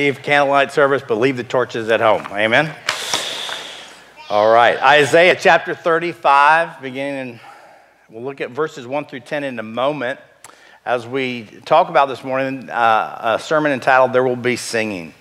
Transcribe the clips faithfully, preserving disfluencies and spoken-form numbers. Steve, candlelight service, but leave the torches at home. Amen? All right. Isaiah chapter thirty-five, beginning in, we'll look at verses one through ten in a moment. As we talk about this morning, uh, a sermon entitled, There Will Be Singing.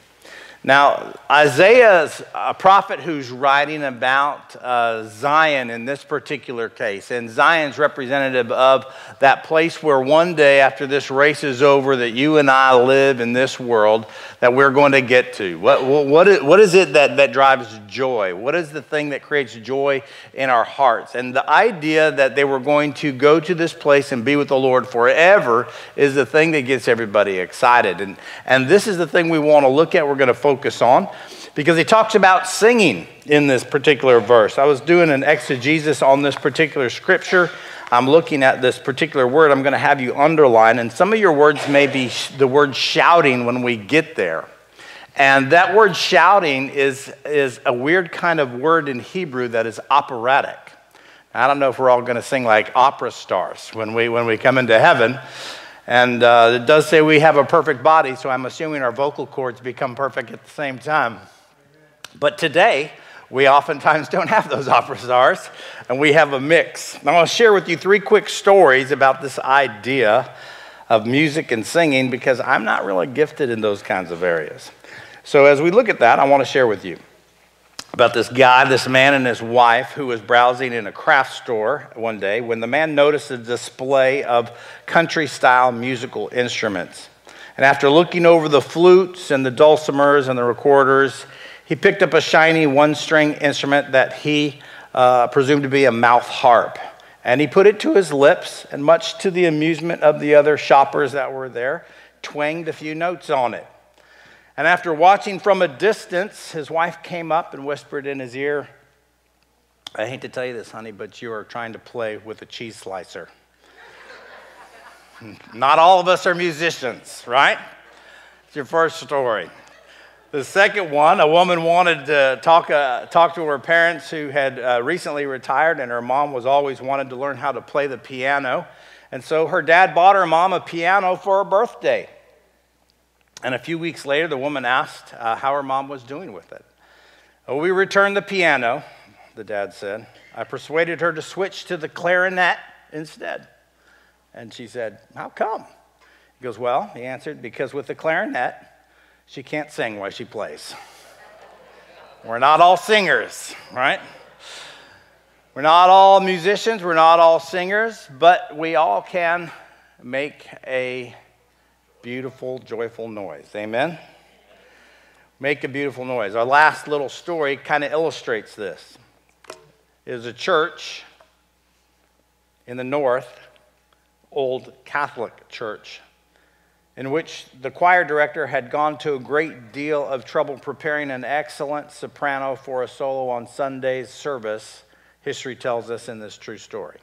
Now, Isaiah's a prophet who's writing about uh, Zion in this particular case, and Zion's representative of that place where one day after this race is over that you and I live in this world that we're going to get to. What, what, is, what is it that, that drives joy? What is the thing that creates joy in our hearts? And the idea that they were going to go to this place and be with the Lord forever is the thing that gets everybody excited. And, and this is the thing we want to look at. We're going to focus focus on, because he talks about singing in this particular verse. I was doing an exegesis on this particular scripture. I'm looking at this particular word I'm going to have you underline, and some of your words may be the word shouting when we get there. And that word shouting is, is a weird kind of word in Hebrew that is operatic. I don't know if we're all going to sing like opera stars when we, when we come into heaven. And uh, it does say we have a perfect body, so I'm assuming our vocal cords become perfect at the same time. But today, we oftentimes don't have those opera stars, and we have a mix. And I want to share with you three quick stories about this idea of music and singing, because I'm not really gifted in those kinds of areas. So as we look at that, I want to share with you about this guy, this man and his wife, who was browsing in a craft store one day when the man noticed a display of country-style musical instruments. And after looking over the flutes and the dulcimers and the recorders, he picked up a shiny one-string instrument that he uh, presumed to be a mouth harp. And he put it to his lips, and much to the amusement of the other shoppers that were there, twanged a few notes on it. And after watching from a distance, his wife came up and whispered in his ear, "I hate to tell you this, honey, but you are trying to play with a cheese slicer." Not all of us are musicians, right? It's your first story. The second one, a woman wanted to talk, uh, talk to her parents who had uh, recently retired, and her mom was always wanted to learn how to play the piano. And so her dad bought her mom a piano for her birthday. And a few weeks later, the woman asked uh, how her mom was doing with it. "Oh, we returned the piano," the dad said. "I persuaded her to switch to the clarinet instead." And she said, "How come?" He goes, "Well," he answered, "because with the clarinet, she can't sing while she plays." We're not all singers, right? We're not all musicians. We're not all singers. But we all can make a beautiful, joyful noise. Amen? Make a beautiful noise. Our last little story kind of illustrates this. It was a church in the north, old Catholic church, in which the choir director had gone to a great deal of trouble preparing an excellent soprano for a solo on Sunday's service, history tells us in this true story.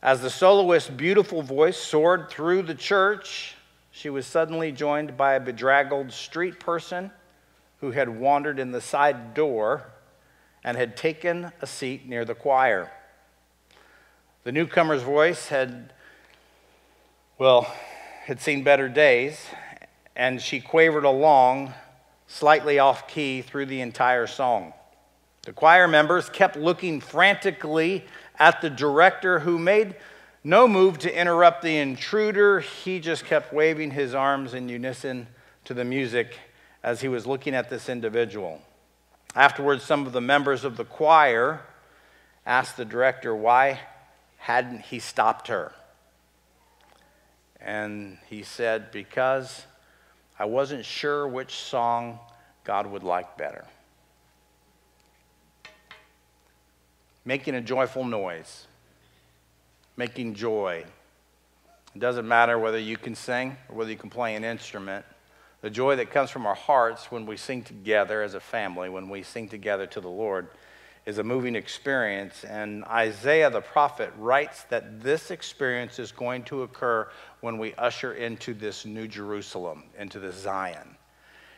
As the soloist's beautiful voice soared through the church, she was suddenly joined by a bedraggled street person who had wandered in the side door and had taken a seat near the choir. The newcomer's voice had, well, had seen better days, and she quavered along, slightly off key, through the entire song. The choir members kept looking frantically at the director, who made no move to interrupt the intruder. He just kept waving his arms in unison to the music as he was looking at this individual. Afterwards, some of the members of the choir asked the director why hadn't he stopped her. And he said, "Because I wasn't sure which song God would like better." Making a joyful noise, making joy. It doesn't matter whether you can sing or whether you can play an instrument. The joy that comes from our hearts when we sing together as a family, when we sing together to the Lord, is a moving experience. And Isaiah the prophet writes that this experience is going to occur when we usher into this new Jerusalem, into this Zion.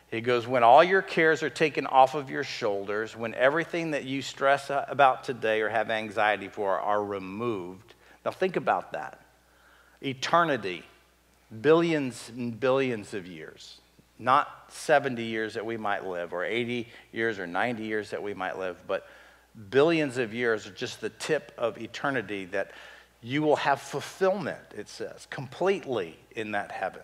He goes, when all your cares are taken off of your shoulders, when everything that you stress about today or have anxiety for are removed. Now think about that. Eternity, billions and billions of years. Not seventy years that we might live, or eighty years, or ninety years that we might live, but billions of years are just the tip of eternity that you will have fulfillment, it says, completely in that heaven.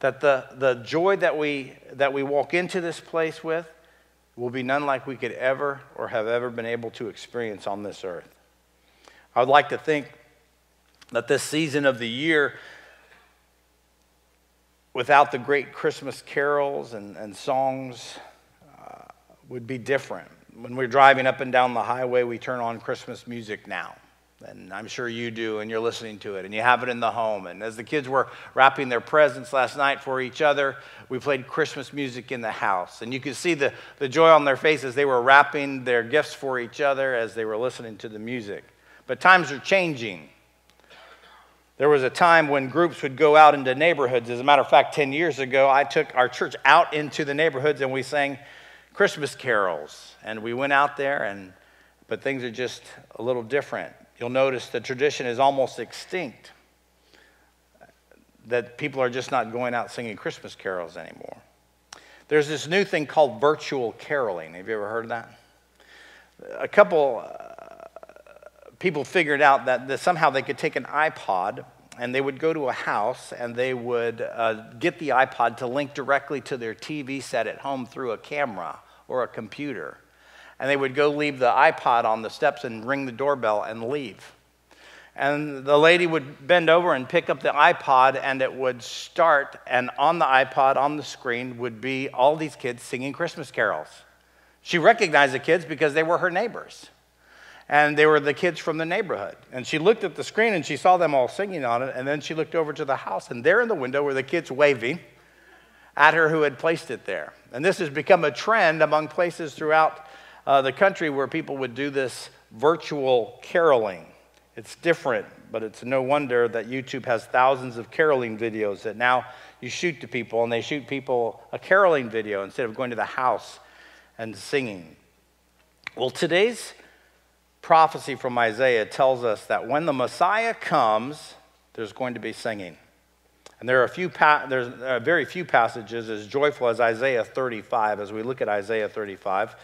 That the, the joy that we, that we walk into this place with will be none like we could ever or have ever been able to experience on this earth. I would like to think that this season of the year, without the great Christmas carols and, and songs, uh, would be different. When we're driving up and down the highway, we turn on Christmas music now. And I'm sure you do, and you're listening to it, and you have it in the home. And as the kids were wrapping their presents last night for each other, we played Christmas music in the house. And you could see the, the joy on their faces. They were wrapping their gifts for each other as they were listening to the music. But times are changing. There was a time when groups would go out into neighborhoods. As a matter of fact, ten years ago, I took our church out into the neighborhoods and we sang Christmas carols. And we went out there, and but things are just a little different. You'll notice the tradition is almost extinct, that people are just not going out singing Christmas carols anymore. There's this new thing called virtual caroling. Have you ever heard of that? A couple... Uh, People figured out that the, somehow they could take an iPod and they would go to a house and they would uh, get the iPod to link directly to their T V set at home through a camera or a computer. And they would go leave the iPod on the steps and ring the doorbell and leave. And the lady would bend over and pick up the iPod, and it would start, and on the iPod, on the screen, would be all these kids singing Christmas carols. She recognized the kids because they were her neighbors. And they were the kids from the neighborhood. And she looked at the screen and she saw them all singing on it. And then she looked over to the house, and there in the window were the kids waving at her who had placed it there. And this has become a trend among places throughout uh, the country where people would do this virtual caroling. It's different, but it's no wonder that YouTube has thousands of caroling videos that now you shoot to people, and they shoot people a caroling video instead of going to the house and singing. Well, today's prophecy from Isaiah tells us that when the Messiah comes, there's going to be singing. And there are, a few pa there's, there are very few passages as joyful as Isaiah thirty-five. As we look at Isaiah thirty-five,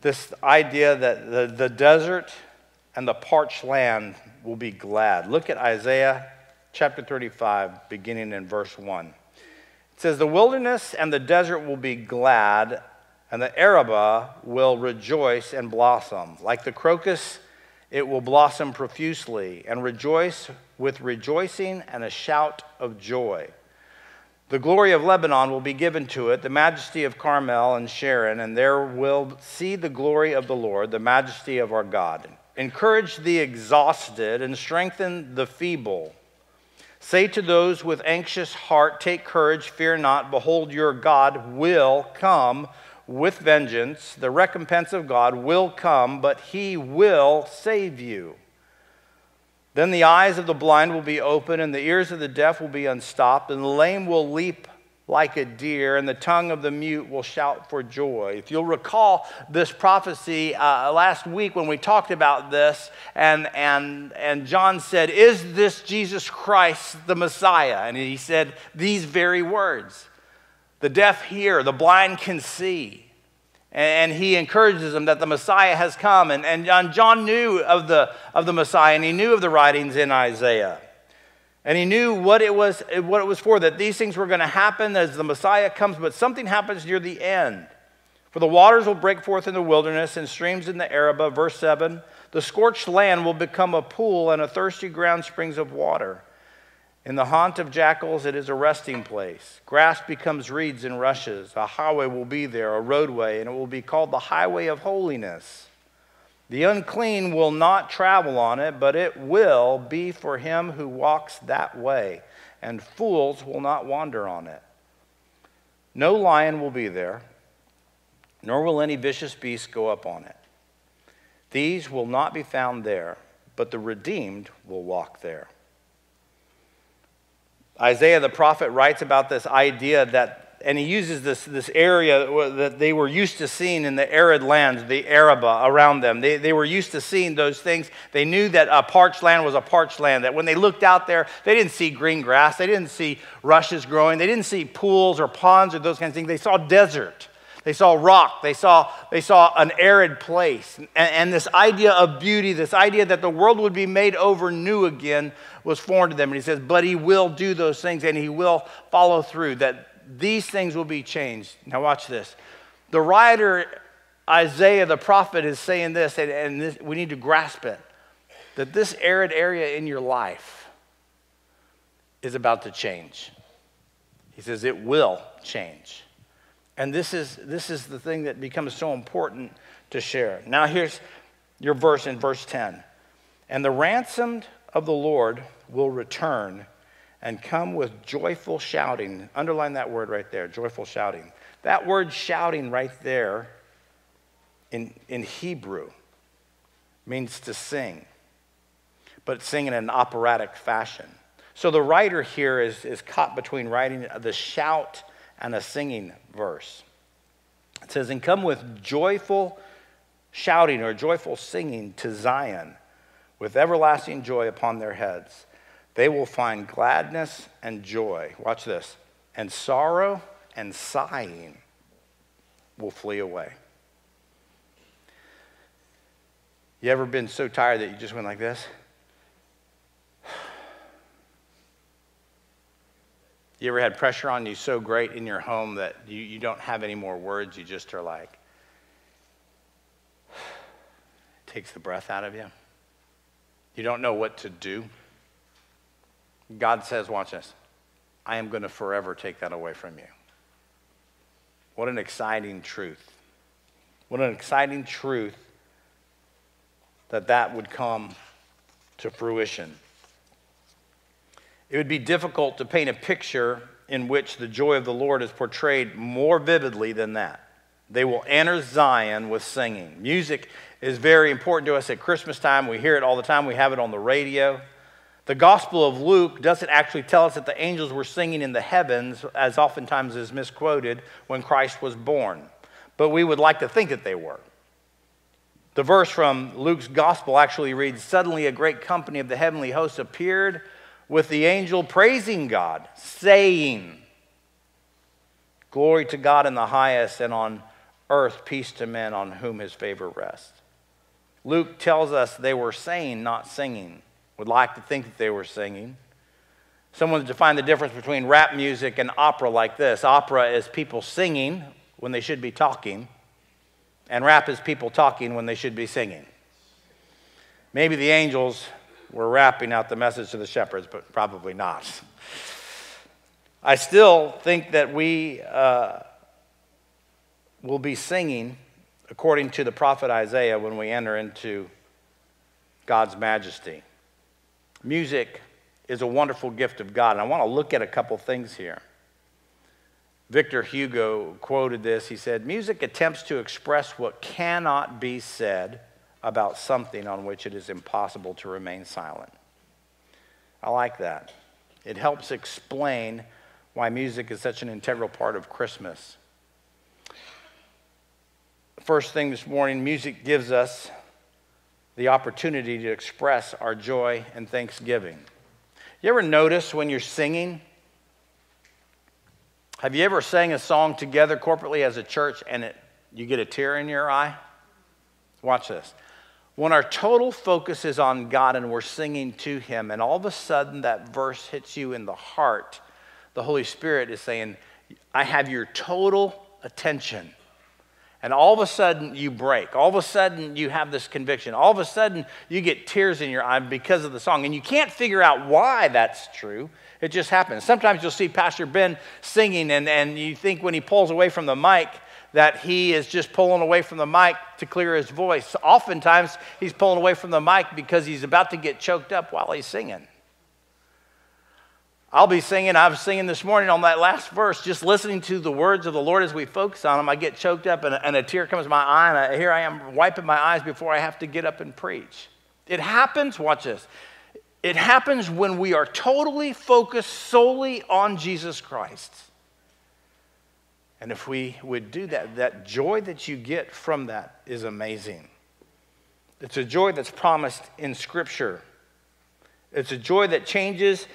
this idea that the, the desert and the parched land will be glad. Look at Isaiah chapter thirty-five, beginning in verse one. It says, "The wilderness and the desert will be glad, and the Arabah will rejoice and blossom. Like the crocus, it will blossom profusely and rejoice with rejoicing and a shout of joy. The glory of Lebanon will be given to it, the majesty of Carmel and Sharon, and there will see the glory of the Lord, the majesty of our God. Encourage the exhausted and strengthen the feeble. Say to those with anxious heart, take courage, fear not. Behold, your God will come with vengeance, the recompense of God will come, but he will save you. Then the eyes of the blind will be open, and the ears of the deaf will be unstopped, and the lame will leap like a deer, and the tongue of the mute will shout for joy." If you'll recall this prophecy uh, last week when we talked about this, and, and, and John said, "Is this Jesus Christ, the Messiah?" And he said these very words. The deaf hear, the blind can see. And he encourages them that the Messiah has come. And, and John knew of the, of the Messiah, and he knew of the writings in Isaiah. And he knew what it was, what it was for, that these things were going to happen as the Messiah comes. But something happens near the end. "For the waters will break forth in the wilderness and streams in the Arabah." Verse seven, "The scorched land will become a pool, and a thirsty ground springs of water. In the haunt of jackals, it is a resting place. Grass becomes reeds and rushes. A highway will be there, a roadway, and it will be called the highway of holiness. The unclean will not travel on it, but it will be for him who walks that way, and fools will not wander on it. No lion will be there, nor will any vicious beast go up on it. These will not be found there, but the redeemed will walk there." Isaiah the prophet writes about this idea that and he uses this, this area that they were used to seeing in the arid lands, the Arabah around them. They, they were used to seeing those things. They knew that a parched land was a parched land, that when they looked out there, they didn't see green grass. They didn't see rushes growing. They didn't see pools or ponds or those kinds of things. They saw desert. They saw rock. They saw, they saw an arid place. And, and this idea of beauty, this idea that the world would be made over new again was foreign to them. And he says, but he will do those things and he will follow through, that these things will be changed. Now watch this. The writer, Isaiah the prophet, is saying this, and, and this, we need to grasp it, that this arid area in your life is about to change. He says it will change. And this is, this is the thing that becomes so important to share. Now here's your verse in verse ten. And the ransomed of the Lord will return and come with joyful shouting. Underline that word right there, joyful shouting. That word shouting right there in, in Hebrew means to sing, but sing in an operatic fashion. So the writer here is, is caught between writing the shout and a singing verse. It says, and come with joyful shouting or joyful singing to Zion with everlasting joy upon their heads. They will find gladness and joy. Watch this. And sorrow and sighing will flee away. You ever been so tired that you just went like this? You ever had pressure on you so great in your home that you, you don't have any more words? You just are like, it takes the breath out of you. You don't know what to do. God says, watch this, I am going to forever take that away from you. What an exciting truth. What an exciting truth that that would come to fruition. It would be difficult to paint a picture in which the joy of the Lord is portrayed more vividly than that. They will enter Zion with singing. Music is very important to us at Christmas time. We hear it all the time. We have it on the radio. The Gospel of Luke doesn't actually tell us that the angels were singing in the heavens, as oftentimes is misquoted, when Christ was born. But we would like to think that they were. The verse from Luke's Gospel actually reads, suddenly a great company of the heavenly hosts appeared with the angel praising God, saying, glory to God in the highest, and on earth peace to men on whom his favor rests. Luke tells us they were saying, not singing. Would like to think that they were singing. Someone defined the difference between rap music and opera like this. Opera is people singing when they should be talking, and rap is people talking when they should be singing. Maybe the angels were rapping out the message to the shepherds, but probably not. I still think that we uh, will be singing according to the prophet Isaiah when we enter into God's majesty. Music is a wonderful gift of God, and I want to look at a couple things here. Victor Hugo quoted this. He said, music attempts to express what cannot be said about something on which it is impossible to remain silent. I like that. It helps explain why music is such an integral part of Christmas. First thing this morning, music gives us the opportunity to express our joy and thanksgiving. You ever notice when you're singing? Have you ever sang a song together corporately as a church and it, you get a tear in your eye? Watch this. When our total focus is on God and we're singing to him, and all of a sudden that verse hits you in the heart, the Holy Spirit is saying, I have your total attention. And all of a sudden, you break. All of a sudden, you have this conviction. All of a sudden, you get tears in your eye because of the song. And you can't figure out why that's true. It just happens. Sometimes you'll see Pastor Ben singing, and, and you think when he pulls away from the mic that he is just pulling away from the mic to clear his voice. Oftentimes, he's pulling away from the mic because he's about to get choked up while he's singing. I'll be singing, I was singing this morning on that last verse, just listening to the words of the Lord as we focus on them. I get choked up and a, and a tear comes to my eye, and I, here I am wiping my eyes before I have to get up and preach. It happens, watch this, it happens when we are totally focused solely on Jesus Christ. And if we would do that, that joy that you get from that is amazing. It's a joy that's promised in Scripture. It's a joy that changes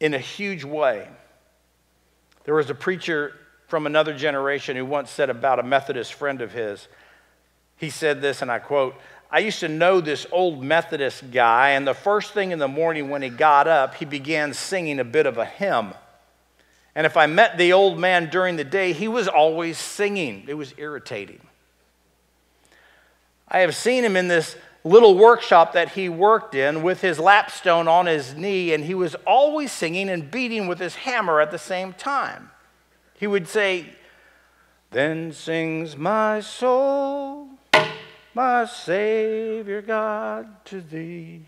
in a huge way. There was a preacher from another generation who once said about a Methodist friend of his, he said this, and I quote, "I used to know this old Methodist guy, and the first thing in the morning when he got up, he began singing a bit of a hymn. And if I met the old man during the day, he was always singing. It was irritating. I have seen him in this little workshop that he worked in with his lapstone on his knee, and he was always singing and beating with his hammer at the same time. He would say, 'Then sings my soul, my Savior God, to thee.'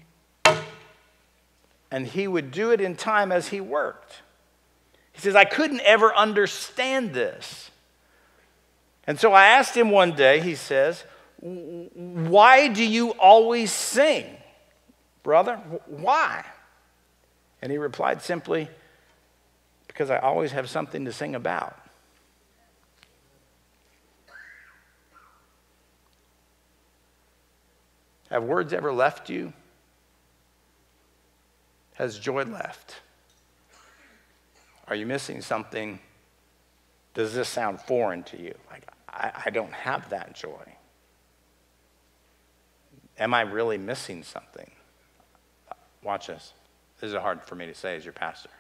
And he would do it in time as he worked. He says, I couldn't ever understand this. And so I asked him one day, he says, why do you always sing, brother? Why? And he replied simply, because I always have something to sing about. Have words ever left you? Has joy left? Are you missing something? Does this sound foreign to you? Like, I, I don't have that joy. Am I really missing something? Watch this. This is hard for me to say as your pastor.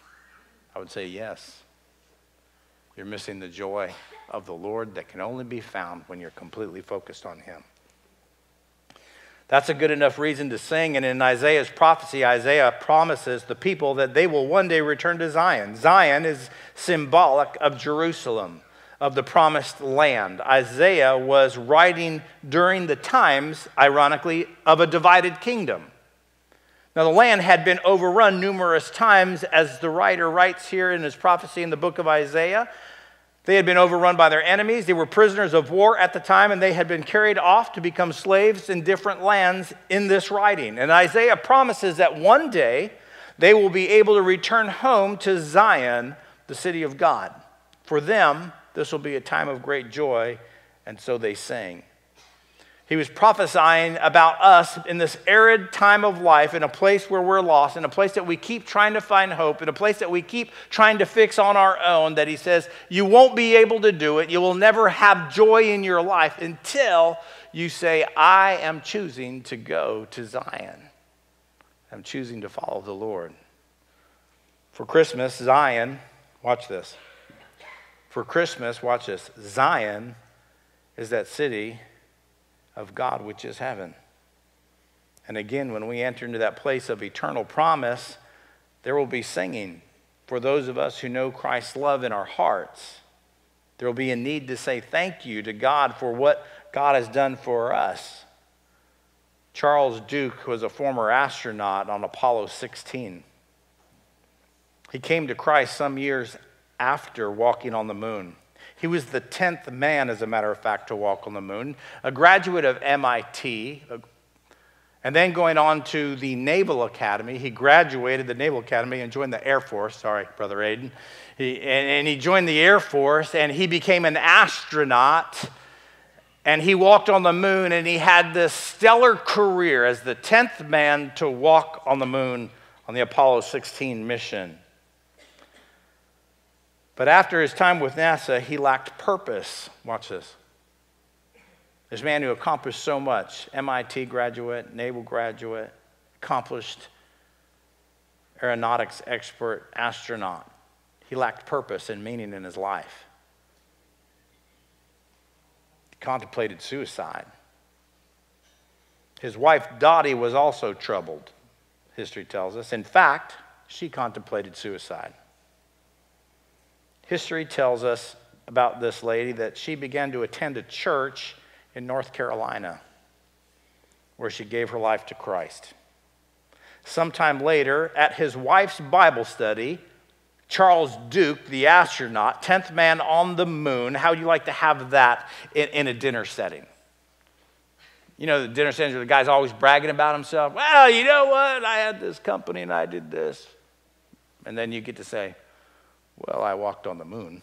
I would say yes. You're missing the joy of the Lord that can only be found when you're completely focused on Him. That's a good enough reason to sing. And in Isaiah's prophecy, Isaiah promises the people that they will one day return to Zion. Zion is symbolic of Jerusalem, of the promised land. Isaiah was writing during the times, ironically, of a divided kingdom. Now, the land had been overrun numerous times, as the writer writes here in his prophecy in the book of Isaiah. They had been overrun by their enemies. They were prisoners of war at the time, and they had been carried off to become slaves in different lands in this writing. And Isaiah promises that one day they will be able to return home to Zion, the city of God. For them, this will be a time of great joy, and so they sing. He was prophesying about us in this arid time of life, in a place where we're lost, in a place that we keep trying to find hope, in a place that we keep trying to fix on our own, that he says, you won't be able to do it. You will never have joy in your life until you say, I am choosing to go to Zion. I'm choosing to follow the Lord. For Christmas, Zion, watch this. For Christmas, watch this. Zion is that city of God, which is heaven. And again, when we enter into that place of eternal promise, there will be singing. For those of us who know Christ's love in our hearts, there will be a need to say thank you to God for what God has done for us. Charles Duke was a former astronaut on Apollo sixteen. He came to Christ some years after walking on the moon. He was the tenth man, as a matter of fact, to walk on the moon, a graduate of M I T, and then going on to the Naval Academy. He graduated the Naval Academy and joined the Air Force. Sorry, Brother Aiden. He, and, and he joined the Air Force, and he became an astronaut, and he walked on the moon, and he had this stellar career as the tenth man to walk on the moon on the Apollo sixteen mission. But after his time with NASA, he lacked purpose. Watch this. This man who accomplished so much, M I T graduate, Naval graduate, accomplished aeronautics expert, astronaut. He lacked purpose and meaning in his life. He contemplated suicide. His wife, Dottie, was also troubled, history tells us. In fact, she contemplated suicide. History tells us about this lady that she began to attend a church in North Carolina where she gave her life to Christ. Sometime later, at his wife's Bible study, Charles Duke, the astronaut, tenth man on the moon, how would you like to have that in, in a dinner setting? You know, the dinner settings where the guy's always bragging about himself. Well, you know what? I had this company and I did this. And then you get to say, well, I walked on the moon.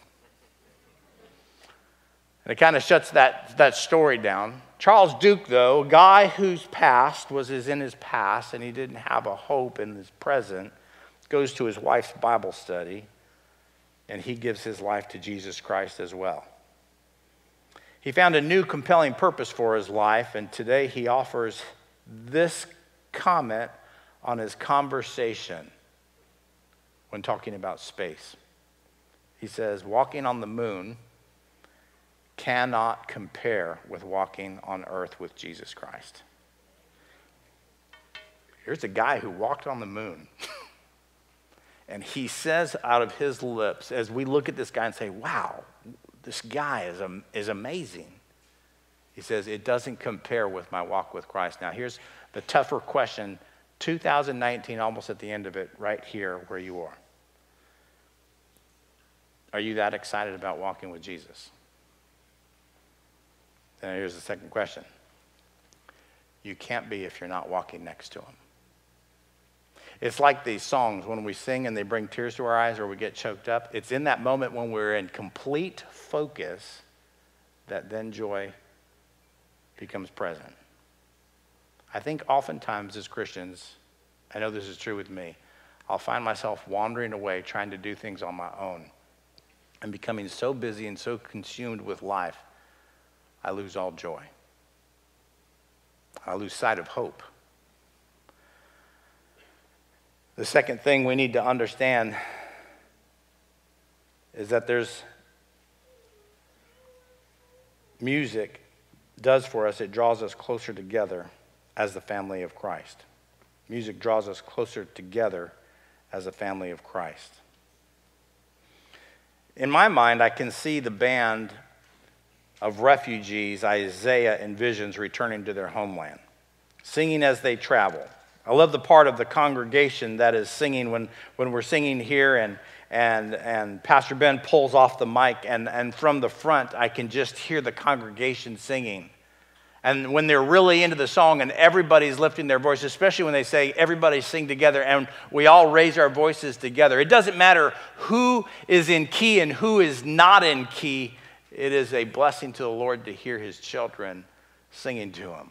That kind of shuts that, that story down. Charles Duke, though, a guy whose past was his, in his past, and he didn't have a hope in his present, goes to his wife's Bible study, and he gives his life to Jesus Christ as well. He found a new compelling purpose for his life, and today he offers this comment on his conversation when talking about space. He says, walking on the moon cannot compare with walking on earth with Jesus Christ. Here's a guy who walked on the moon. And he says out of his lips, as we look at this guy and say, wow, this guy is, um, is amazing. He says, it doesn't compare with my walk with Christ. Now, here's the tougher question, two thousand nineteen, almost at the end of it, right here where you are. Are you that excited about walking with Jesus? Now, here's the second question. You can't be if you're not walking next to him. It's like these songs when we sing and they bring tears to our eyes or we get choked up. It's in that moment when we're in complete focus that then joy becomes present. I think oftentimes as Christians, I know this is true with me, I'll find myself wandering away trying to do things on my own and becoming so busy and so consumed with life, I lose all joy. I lose sight of hope. The second thing we need to understand is that there's music does for us, it draws us closer together as the family of Christ. Music draws us closer together as a family of Christ. In my mind, I can see the band of refugees Isaiah envisions returning to their homeland, singing as they travel. I love the part of the congregation that is singing when, when we're singing here and, and, and Pastor Ben pulls off the mic and, and from the front I can just hear the congregation singing. And when they're really into the song and everybody's lifting their voice, especially when they say everybody sing together and we all raise our voices together. It doesn't matter who is in key and who is not in key. It is a blessing to the Lord to hear his children singing to him.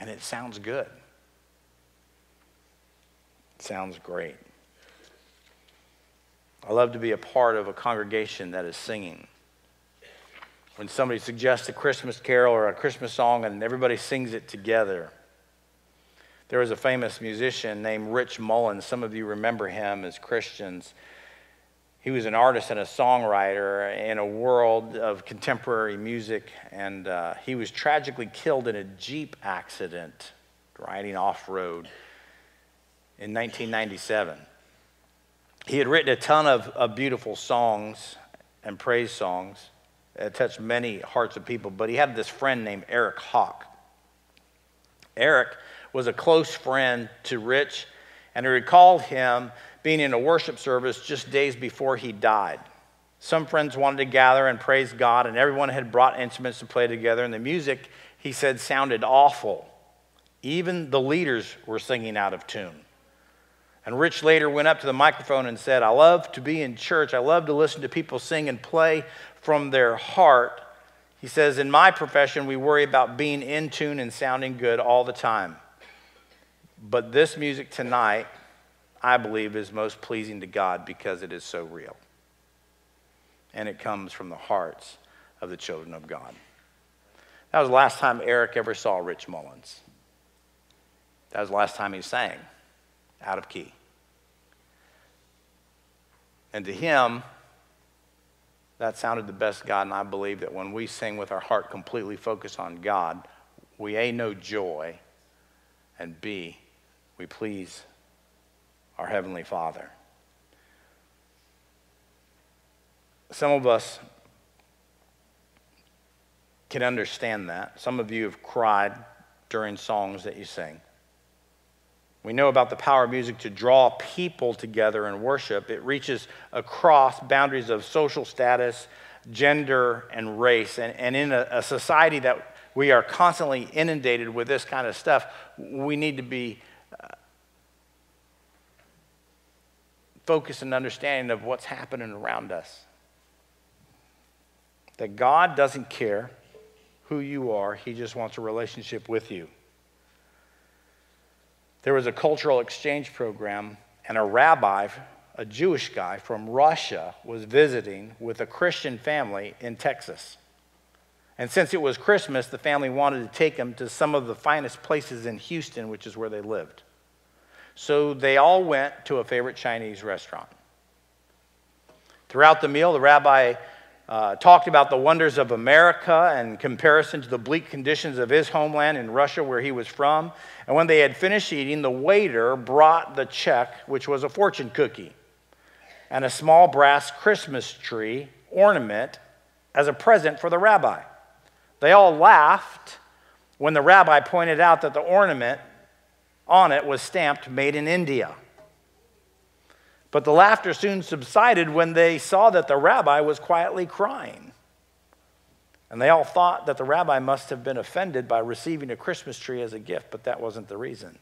And it sounds good. Sounds great. I love to be a part of a congregation that is singing. When somebody suggests a Christmas carol or a Christmas song and everybody sings it together. There was a famous musician named Rich Mullins. Some of you remember him as Christians. He was an artist and a songwriter in a world of contemporary music, and uh, he was tragically killed in a Jeep accident riding off-road. In nineteen ninety-seven, he had written a ton of, of beautiful songs and praise songs that touched many hearts of people, but he had this friend named Eric Hawk. Eric was a close friend to Rich, and he recalled him being in a worship service just days before he died. Some friends wanted to gather and praise God, and everyone had brought instruments to play together, and the music, he said, sounded awful. Even the leaders were singing out of tune. And Rich later went up to the microphone and said, I love to be in church. I love to listen to people sing and play from their heart. He says, in my profession, we worry about being in tune and sounding good all the time. But this music tonight, I believe, is most pleasing to God because it is so real. And it comes from the hearts of the children of God. That was the last time Eric ever saw Rich Mullins. That was the last time he sang. Out of key. And to him, that sounded the best God, and I believe that when we sing with our heart completely focused on God, we A, know joy, and B, we please our Heavenly Father. Some of us can understand that. Some of you have cried during songs that you sing. We know about the power of music to draw people together in worship. It reaches across boundaries of social status, gender, and race. And, and in a, a society that we are constantly inundated with this kind of stuff, we need to be uh, focused and understanding of what's happening around us. that God doesn't care who you are. He just wants a relationship with you. There was a cultural exchange program, and a rabbi, a Jewish guy from Russia, was visiting with a Christian family in Texas. And since it was Christmas, the family wanted to take him to some of the finest places in Houston, which is where they lived. So they all went to a favorite Chinese restaurant. Throughout the meal, the rabbi uh, talked about the wonders of America in comparison to the bleak conditions of his homeland in Russia, where he was from. And when they had finished eating, the waiter brought the check, which was a fortune cookie, and a small brass Christmas tree ornament as a present for the rabbi. They all laughed when the rabbi pointed out that the ornament on it was stamped "Made in India." But the laughter soon subsided when they saw that the rabbi was quietly crying. And they all thought that the rabbi must have been offended by receiving a Christmas tree as a gift, but that wasn't the reason.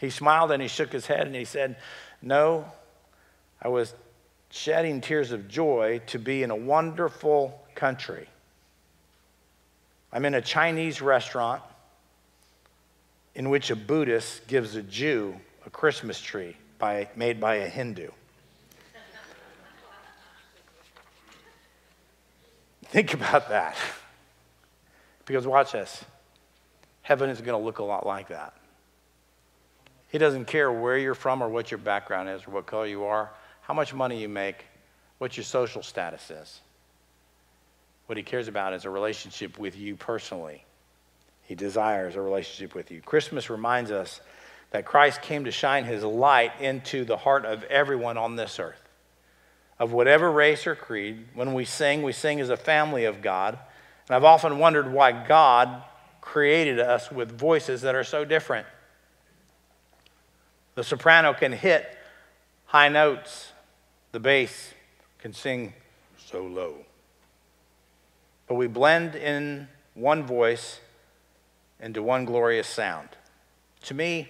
He smiled and he shook his head and he said, "No, I was shedding tears of joy to be in a wonderful country. I'm in a Chinese restaurant in which a Buddhist gives a Jew a Christmas tree by, made by a Hindu." Think about that. Because watch this. Heaven is going to look a lot like that. He doesn't care where you're from or what your background is or what color you are, how much money you make, what your social status is. What he cares about is a relationship with you personally. He desires a relationship with you. Christmas reminds us that Christ came to shine his light into the heart of everyone on this earth, of whatever race or creed. When we sing, we sing as a family of God. And I've often wondered why God created us with voices that are so different. The soprano can hit high notes. The bass can sing so low. But we blend in one voice into one glorious sound. To me,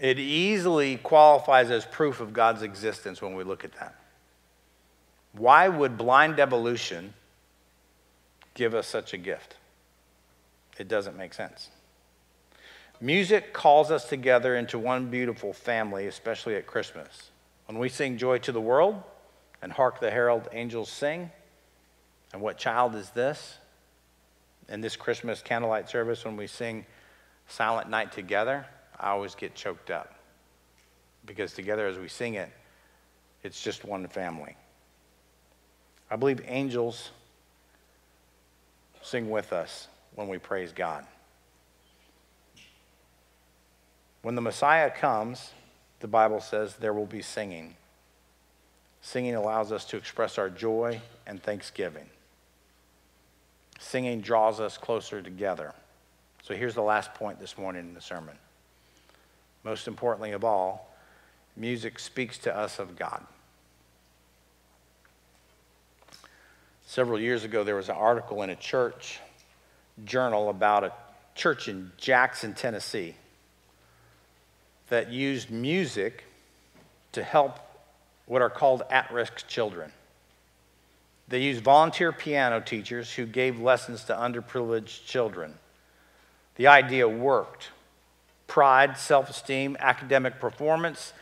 it easily qualifies as proof of God's existence when we look at that. Why would blind evolution give us such a gift? It doesn't make sense. Music calls us together into one beautiful family, especially at Christmas. When we sing "Joy to the World" and "Hark the Herald Angels Sing" and "What Child Is This?" in this Christmas candlelight service, when we sing "Silent Night Together," I always get choked up. Because together as we sing it, it's just one family. I believe angels sing with us when we praise God. When the Messiah comes, the Bible says there will be singing. Singing allows us to express our joy and thanksgiving. Singing draws us closer together. So here's the last point this morning in the sermon. Most importantly of all, music speaks to us of God. Several years ago, there was an article in a church journal about a church in Jackson, Tennessee, that used music to help what are called at-risk children. They used volunteer piano teachers who gave lessons to underprivileged children. The idea worked. Pride, self-esteem, academic performance.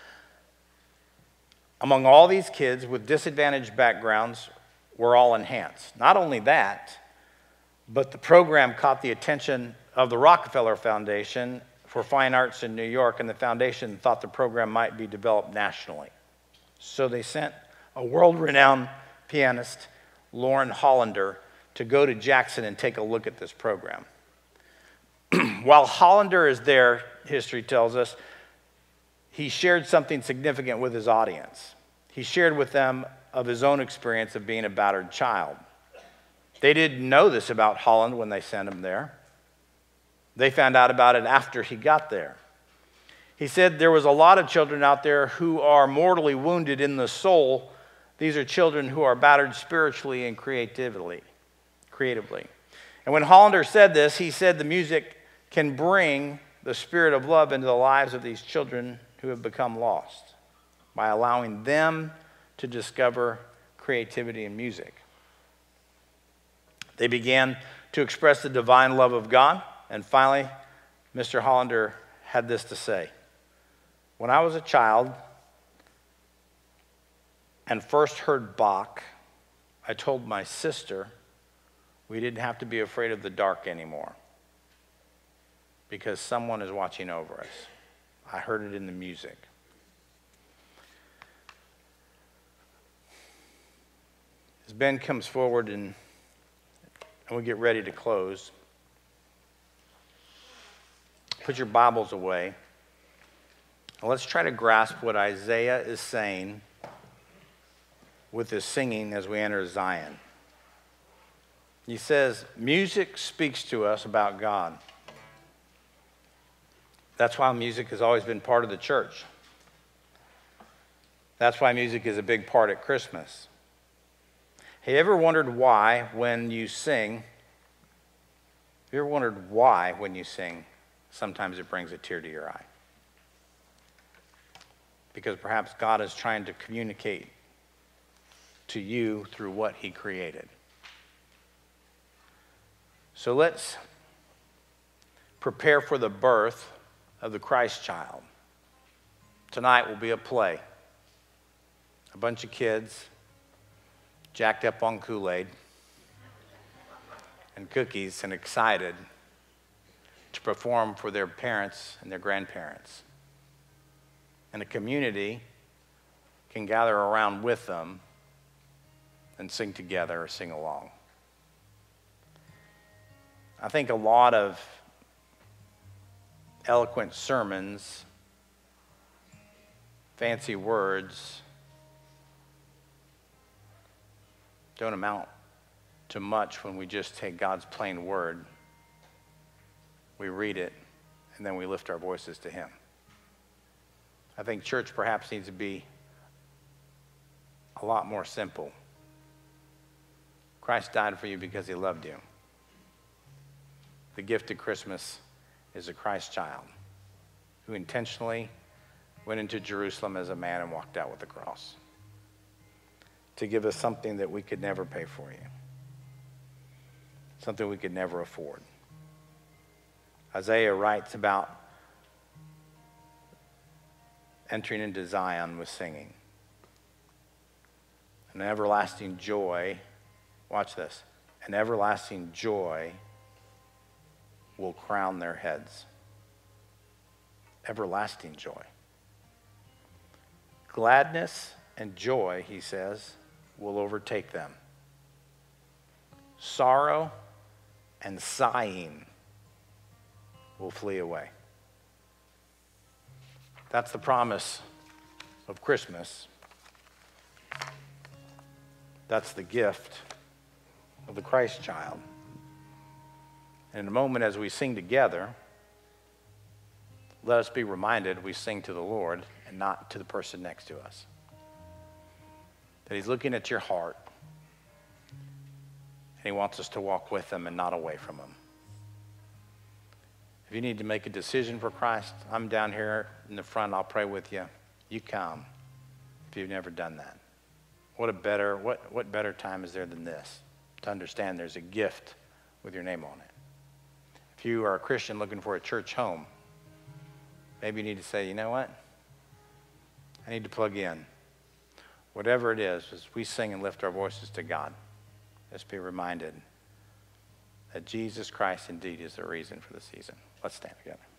Among all these kids with disadvantaged backgrounds were all enhanced. Not only that, but the program caught the attention of the Rockefeller Foundation for Fine Arts in New York, and the foundation thought the program might be developed nationally. So they sent a world-renowned pianist, Lauren Hollander, to go to Jackson and take a look at this program. While Hollander is there, history tells us, he shared something significant with his audience. He shared with them of his own experience of being a battered child. They didn't know this about Holland when they sent him there. They found out about it after he got there. He said there was a lot of children out there who are mortally wounded in the soul. These are children who are battered spiritually and creatively. creatively. And when Hollander said this, he said the music can bring the spirit of love into the lives of these children who have become lost by allowing them to discover creativity in music. They began to express the divine love of God. And finally, Mister Hollander had this to say. When I was a child and first heard Bach, I told my sister we didn't have to be afraid of the dark anymore because someone is watching over us. I heard it in the music. As Ben comes forward and, and we get ready to close, put your Bibles away. And let's try to grasp what Isaiah is saying with his singing as we enter Zion. He says, music speaks to us about God. That's why music has always been part of the church. That's why music is a big part at Christmas. Have you ever wondered why when you sing, have you ever wondered why when you sing, sometimes it brings a tear to your eye? Because perhaps God is trying to communicate to you through what he created. So let's prepare for the birth of the Christ child. Tonight will be a play. A bunch of kids jacked up on Kool-Aid and cookies and excited to perform for their parents and their grandparents. And a community can gather around with them and sing together or sing along. I think a lot of eloquent sermons, fancy words, don't amount to much when we just take God's plain word, we read it, and then we lift our voices to him. I think church perhaps needs to be a lot more simple. Christ died for you because he loved you. The gift of Christmas is a Christ child who intentionally went into Jerusalem as a man and walked out with a cross to give us something that we could never pay for you, something we could never afford. Isaiah writes about entering into Zion with singing. An everlasting joy, watch this, an everlasting joy will crown their heads. Everlasting joy. Gladness and joy, he says, will overtake them. Sorrow and sighing will flee away. That's the promise of Christmas. That's the gift of the Christ child. And in a moment, as we sing together, let us be reminded we sing to the Lord and not to the person next to us. That he's looking at your heart, and he wants us to walk with him and not away from him. If you need to make a decision for Christ, I'm down here in the front. I'll pray with you. You come if you've never done that. What a better, what, what better time is there than this to understand there's a gift with your name on it. If you are a Christian looking for a church home, maybe you need to say, you know what? I need to plug in. Whatever it is, as we sing and lift our voices to God, let's be reminded that Jesus Christ indeed is the reason for the season. Let's stand together.